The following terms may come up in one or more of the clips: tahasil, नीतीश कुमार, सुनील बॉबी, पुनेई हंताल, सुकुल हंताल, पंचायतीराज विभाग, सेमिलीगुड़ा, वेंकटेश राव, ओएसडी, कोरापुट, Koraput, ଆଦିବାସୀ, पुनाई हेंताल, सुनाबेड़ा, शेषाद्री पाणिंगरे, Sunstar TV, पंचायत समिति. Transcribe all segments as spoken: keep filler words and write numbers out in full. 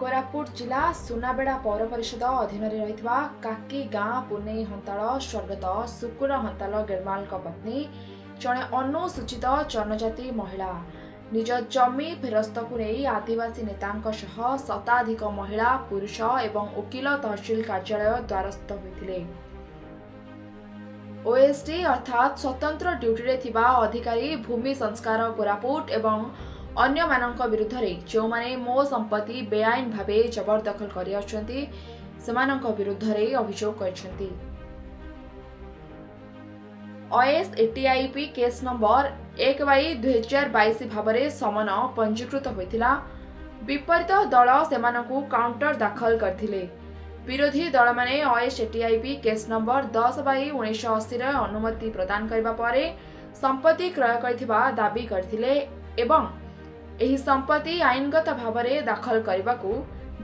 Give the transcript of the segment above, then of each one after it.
कोरापुट जिला सुनाबेड़ा पौर परिषद अधीन रही काकी गाँ पुनेई हंताल स्वर्गत सुकुल हंताल गेरमाल पत्नी जड़े अनुसूचित जनजाति महिला निज जमी फेरस्त को नहीं आदिवासी नेता शताधिक महिला पुरुष एवं वकिल तहसील कार्यालय द्वारस्थ होते। ओएसडी अर्थात स्वतंत्र ड्यूटी अधिकारी भूमि संस्कार कोरापुट एवं अन्य मानक विरुद्ध जो माने मो संपत्ति बेआईन भाव जबरदखल कर ओएस एटीआईपी केस नंबर एक बाई दुई हजार बैश भाव समन पंजीकृत होता। विपरीत दल से काउंटर दाखल करथिले। विरोधी दल माने ओएस एटीआईपी केस नंबर दस बाई उन्नीस अशी अनुमति प्रदान करबा परे संपत्ति क्रय करथिबा दाबी करथिले एवं एही संपत्ति आईनगत भाव दाखल करने को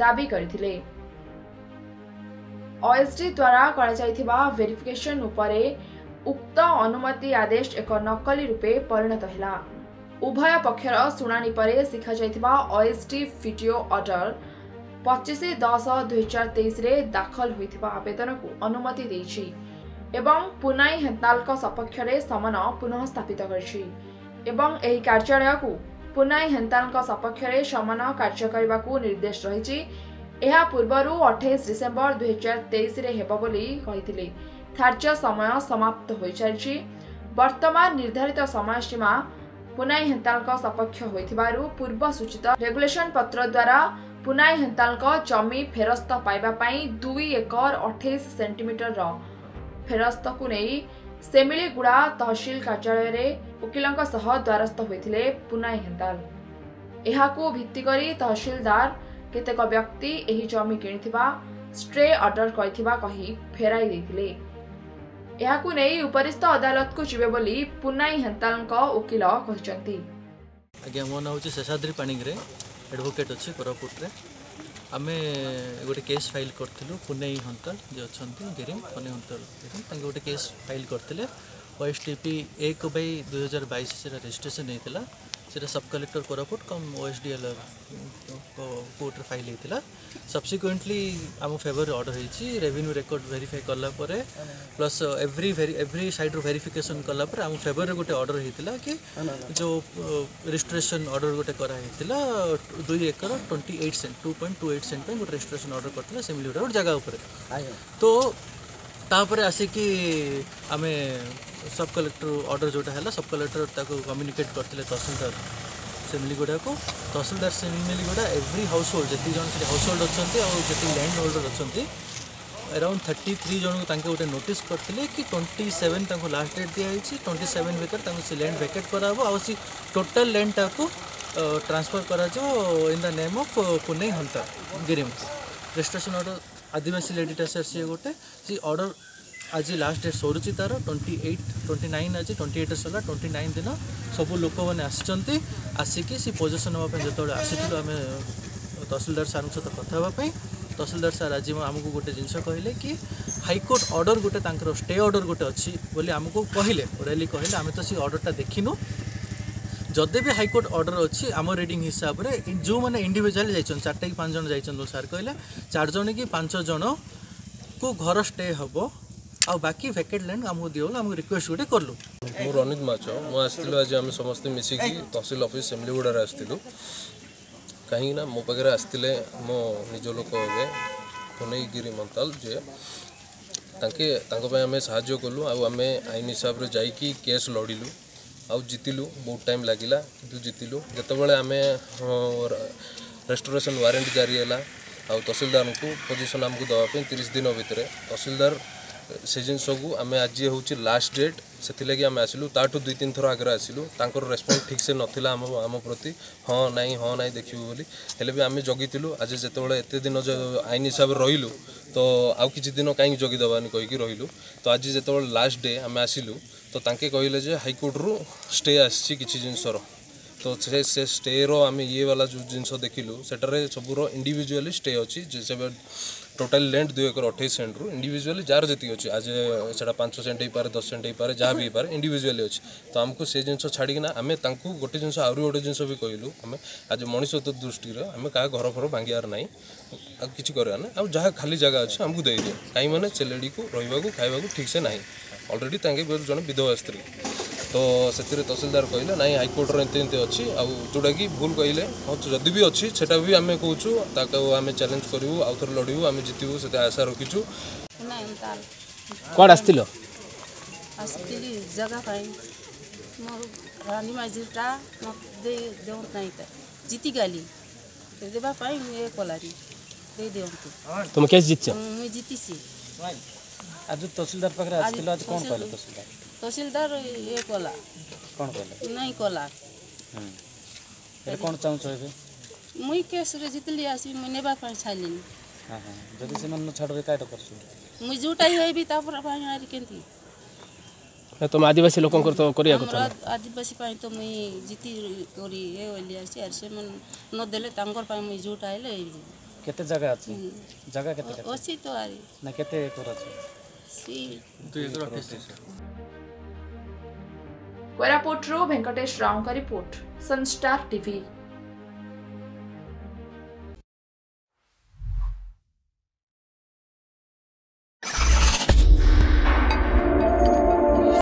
दाबी करथिले। ओएसडी द्वारा करा वेरिफिकेशन उपरे उक्त अनुमति आदेश एक नकली रूपे परिणत है। उभय पक्षर शुणाणी पर शिखा जाइथिबा ओएसडी फिडियो ऑर्डर पच्चीस दस दुई हजार तेईस दाखल होइथिबा आवेदन को अनुमति देछि एवं पुनाई हेंताल सपक्ष में समन पुनः स्थापित करछि एवं एही कार्यालय को पुनाई हेंताल सपक्ष में समान कार्य करने को निर्देश रही। यह पूर्वर अठाईस डिसेम्बर दुई हजार तेईस होली धार्य समय समाप्त हो सारी। वर्तमान निर्धारित समय सीमा पुनाई हेंताल सपक्ष हो पूर्व सूचित रेगुलेशन पत्र द्वारा पुनाई हेंताल जमी फेरस्त पाइबापी दुई एकर अठाईस सेंटीमीटर फेरस्त को नहीं सेमिलीगुड़ा तहसील कार्यालय वकिल द्वारस्थ होते पुनाई हेंताल। यह भित्तिकरी तहसीलदार केतेक व्यक्ति एही जमी किनिथिबा स्ट्रे ऑर्डर करथिबा कही फेराई देथिले। यहाकू नेई उपरिस्थ अदालत को जिबे बोली पुनाई हेंताल वकिल कहचंती। आज्ञा मोना होची शेषाद्री पाणिंगरे एडवोकेट अछि कोरापुट रे आमे गोटे केस फाइल करथिलु पुनाई हेंताल जे अछंती गेरिम पुनाई हेंताल तांके गोटे केस फाइल करथिले। ओएसटीपी एक बाई दुई हजार बैश रजिस्ट्रेसन होता से sub collector कोरापुट cum OSDL court file होता। सब्सिक्वेंटली आम फेवर ऑर्डर होती रेवेन्यू रिकॉर्ड वेरीफाई कलापर plus every every side verification कलापर आम फेवर गोटे ऑर्डर होता कि जो रजिस्ट्रेशन ऑर्डर गोटे कराइला दुई acre twenty eight cent two point two eight cent गोटे रजिस्ट्रेशन ऑर्डर करता सेमिली गोटे जगह तो तापर आसिकी आम सब कलेक्टर ऑर्डर जोटा है सब कलेक्टर ताको कम्युनिकेट करते तहसीलदार सेमिलीगुड़ा को। Tahsildar सेमिलीगुड़ा every household जी जन से हाउस होल्ड अच्छा और जी लैंड होल्डर अच्छा अराउंड थर्टी थ्री जन गोटे नोटिस करते कि ट्वेंटी सेवेन लास्ट डेट दिखाई ट्वेंटी सेवेन भर से लैंड वैकेट करासी टोटाल लैंड टाकू ट्रांसफर करा in the name of पुनाई हेंताल गिरिम रजिस्ट्रेशन ऑर्डर आदिवासी लेडीटा सर सी गोटे सी ऑर्डर आज लास्ट डेट सर तार ट्वेंटी एट ट्वेंटी नाइन आज ट्वेंटी एट सरला ट्वेंटी नाइन दिन सब लोक मैंने आसिक सी पोजेसन हाँपाई जो आसी आम तहसीलदार सारों सहित कथा हाँपाई। तहसीलदार सार आज आमको गोटे जिनस कहले कि हाईकोर्ट ऑर्डर गोटे स्टे ऑर्डर गोटे अच्छी बोली आमको कहले ओराली कहले आम तो सी ऑर्डरटा देखिनु। जदि भी हाईकोर्ट ऑर्डर अच्छी आम रिडिंग हिसाब से जो मैंने इंडिविजुअल जाइछन चारटा कि पाँच जन जाइछन सार कहले चार जन कि पाँच जन को घर स्टे हबो आ बाकी वैकेट लैंड आमको दिगला आमको रिक्वेस्ट गोटे करूँ। मु रनित माच मुझे आज आम समस्त मिसिकी तहसील ऑफिस सेमिलीगुड़ा आसलु कहीं मो पाखे आसते मो निज लोक हे पुनाई गिरी हेंताल जे आम साहय कलु आम आईन हिसाब से जाकि केस लड़िलु आउ जितिलु बहुत टाइम लगिला कि जितिलु जितेबाला आम रेस्टोरेशन वारंट जारी है आउ तहसीलदार को पोजिशन आमको देवाई तीस दिन भितर तहसीलदार से जिनसू आम आज हूँ लास्ट डेट से लगी आम आसलू ताठू दुई तीन थर आगे आसलू तर रेस्पन्स ठीक से नाला आम आम प्रति हाँ नाई हाँ नाई देखू बोली हेल्ले भी आम जगिलु आज जितेबाला एत दिन आईन हिसाब से रू तो आउ कि दिन कहीं जगिदेवानी कहीकि रू तो आज जो लास्ट डे आम आसलू तो तांके कहले जे हाईकोर्ट रु स्टे आसी किछि जिनसर तो से से स्टे रो आम ये वाला जो जिनस देखिलु सेटारे सबूर इंडिविजुअली स्टे अच्छी टोटाल लेंथ दुई एकर अठाईस सेंट रु इंडिविजुअली जार जी अच्छे आज से पांच सेंट हो पारे दस सेंट हो पारे जहाँ भी पारे इंडिविजुअली अच्छे तो आमको से जिन छाड़ना आम गोटे जिन आहरी गोटे जिन भी कहलु आम आज मनुष्य दृष्टि आम क्या घर फर भांगार ना कि करना आज जहाँ खाली जगह अच्छे आमको दे दिए कहीं मैंने चेलेडी को रही खावा ठीक से ना अलरेडी तक जन विधवा स्त्री तो से तहसीलदार कहले ना हाइकोर्टर एंती एंती अच्छी आउ जोटा कि भूल कहले हाँ जदि भी अच्छी सेटा भी आम कहूँ आम चैलेंज करूँ आउ थ लड़ू आम जीतबू से आशा रखीचु कौन आस जगह रानी माझीटा दे नहीं जीति गली ये कलारी दे तुम कैसे जीत जीति आज तहसीलदार पाखे आज कौन कहले तहसीलदार तहसीलदार ये कला कौन कहले नहीं कला ए कौन चाहू छबे मुई केस रे जितली आसी मुई नेबा पर छालिन हां हां जदी से मन छाड़बे काटो करसु मुई जुटाई हेबी तापर भाई आरी केंती तुम आदिवासी लोकन कर तो करिया को आदिवासी पाई तो मुई जीती करी ए ओली आसी आर से मन न देले तांगर पाई मुई जुटाइले केते जगह अछि जगह केते ओसी तो आरी ना केते एकर अछि सी तो एकर अछि कोरापुट रो वेंकटेश राव का रिपोर्ट सनस्टार टीवी।